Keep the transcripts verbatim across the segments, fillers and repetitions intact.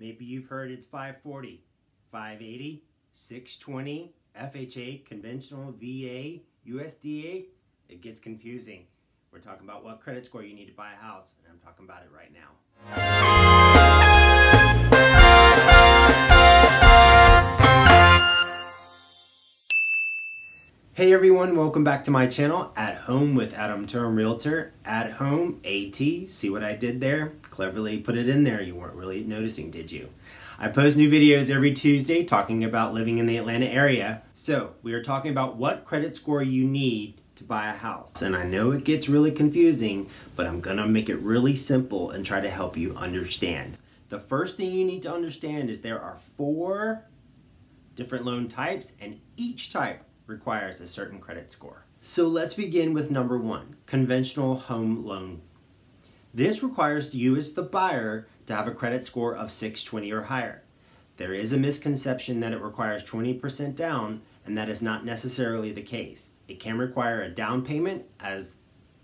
Maybe you've heard it's five forty, five eighty, six twenty, F H A, conventional, V A, U S D A. It gets confusing. We're talking about what credit score you need to buy a house, and I'm talking about it right now. Hey everyone, welcome back to my channel, At Home with Adam Turem, Realtor. At Home, A T, see what I did there? Cleverly put it in there, you weren't really noticing, did you? I post new videos every Tuesday talking about living in the Atlanta area. So, we are talking about what credit score you need to buy a house. And I know it gets really confusing, but I'm gonna make it really simple and try to help you understand. The first thing you need to understand is there are four different loan types, and each type requires a certain credit score. So let's begin with number one, conventional home loan. This requires you as the buyer to have a credit score of six twenty or higher. There is a misconception that it requires twenty percent down, and that is not necessarily the case. It can require a down payment as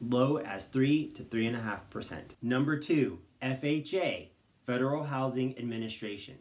low as three to three and a half percent. Number two, F H A, Federal Housing Administration.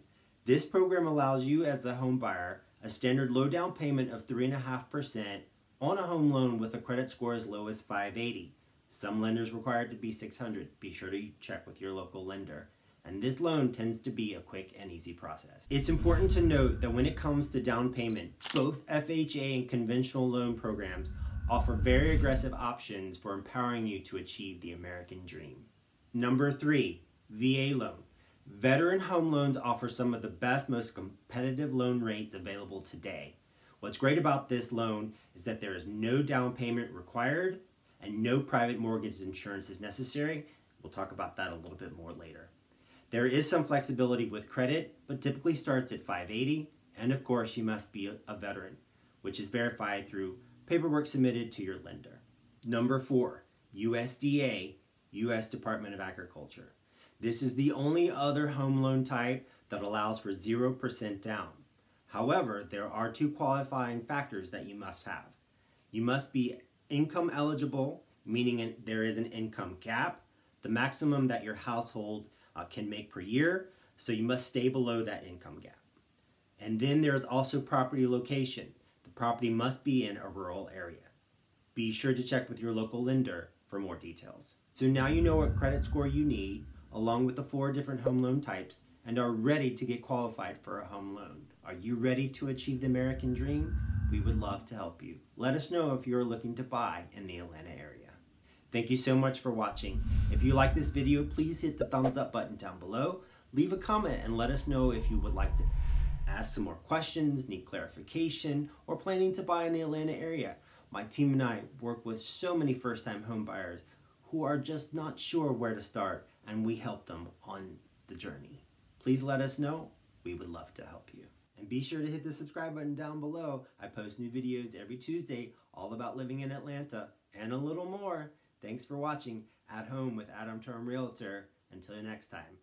This program allows you as the home buyer a standard low down payment of three point five percent on a home loan with a credit score as low as five eighty. Some lenders require it to be six hundred. Be sure to check with your local lender. And this loan tends to be a quick and easy process. It's important to note that when it comes to down payment, both F H A and conventional loan programs offer very aggressive options for empowering you to achieve the American dream. Number three, V A loan. Veteran home loans offer some of the best, most competitive loan rates available today. What's great about this loan is that there is no down payment required and no private mortgage insurance is necessary. We'll talk about that a little bit more later. There is some flexibility with credit, but typically starts at five eighty, and of course you must be a veteran, which is verified through paperwork submitted to your lender. Number four, U S D A, U S Department of Agriculture. This is the only other home loan type that allows for zero percent down. However, there are two qualifying factors that you must have. You must be income eligible, meaning there is an income cap, the maximum that your household uh, can make per year, so you must stay below that income gap. And then there is also property location. The property must be in a rural area. Be sure to check with your local lender for more details. So now you know what credit score you need, along with the four different home loan types, and are ready to get qualified for a home loan. Are you ready to achieve the American dream? We would love to help you. Let us know if you're looking to buy in the Atlanta area. Thank you so much for watching. If you like this video, please hit the thumbs up button down below. Leave a comment and let us know if you would like to ask some more questions, need clarification, or planning to buy in the Atlanta area. My team and I work with so many first-time home buyers who are just not sure where to start, and we help them on the journey. Please let us know. We would love to help you. And be sure to hit the subscribe button down below. I post new videos every Tuesday all about living in Atlanta and a little more. Thanks for watching At Home with Adam Turem, Realtor. Until next time.